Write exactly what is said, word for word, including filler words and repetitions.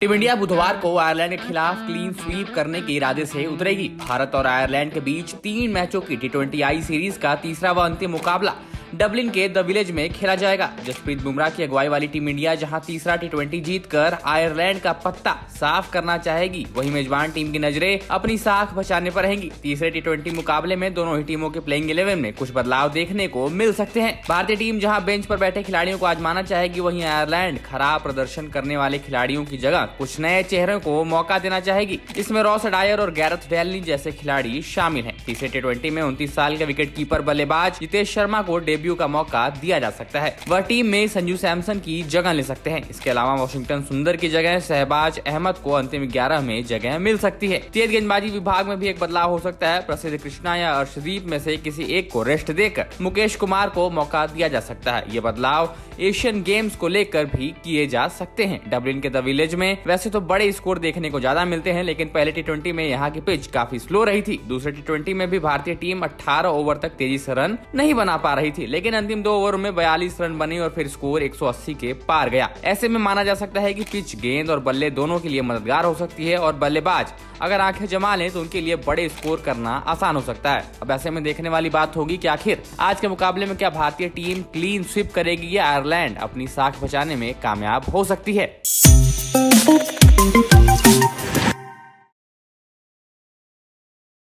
Team India बुधवार को Ireland के खिलाफ क्लीन स्वीप करने के इरादे से उतरेगी। भारत और आयरलैंड के बीच तीन मैचों की टी ट्वेंटी आई सीरीज का तीसरा व अंतिम मुकाबला डबलिन के द विलेज में खेला जाएगा। जसप्रीत बुमराह की अगुवाई वाली टीम इंडिया जहां तीसरा टी ट्वेंटी जीतकर आयरलैंड का पत्ता साफ करना चाहेगी, वहीं मेजबान टीम की नजरें अपनी साख बचाने पर रहेंगी। तीसरे टी ट्वेंटी मुकाबले में दोनों ही टीमों के प्लेइंग इलेवन में कुछ बदलाव देखने को मिल सकते हैं। भारतीय टीम जहाँ बेंच पर बैठे खिलाड़ियों को आजमाना चाहेगी, वहीं आयरलैंड खराब प्रदर्शन करने वाले खिलाड़ियों की जगह कुछ नए चेहरों को मौका देना चाहेगी। इसमें रॉस डायर और गैरेट डेलनी जैसे खिलाड़ी शामिल है। तीसरे टी ट्वेंटी में उनतीस साल के विकेटकीपर बल्लेबाज हितेश शर्मा को डेब्यू का मौका दिया जा सकता है। वह टीम में संजू सैमसन की जगह ले सकते हैं। इसके अलावा वाशिंगटन सुंदर की जगह सहबाज अहमद को अंतिम ग्यारह में जगह मिल सकती है। तेज गेंदबाजी विभाग में भी एक बदलाव हो सकता है। प्रसिद्ध कृष्णा या अर्शदीप में से किसी एक को रेस्ट देकर मुकेश कुमार को मौका दिया जा सकता है। ये बदलाव एशियन गेम्स को लेकर भी किए जा सकते हैं। डबलिन के द विलेज में वैसे तो बड़े स्कोर देखने को ज्यादा मिलते हैं, लेकिन पहले टी ट्वेंटी में यहाँ की पिच काफी स्लो रही थी। दूसरे टी ट्वेंटी में भी भारतीय टीम अठारह ओवर तक तेजी से रन नहीं बना पा रही थी, लेकिन अंतिम दो ओवर में बयालीस रन बने और फिर स्कोर एक सौ अस्सी के पार गया। ऐसे में माना जा सकता है कि पिच गेंद और बल्ले दोनों के लिए मददगार हो सकती है और बल्लेबाज अगर आंखें जमा लें तो उनके लिए बड़े स्कोर करना आसान हो सकता है। अब ऐसे में देखने वाली बात होगी कि आखिर आज के मुकाबले में क्या भारतीय टीम क्लीन स्वीप करेगी या आयरलैंड अपनी साख बचाने में कामयाब हो सकती है।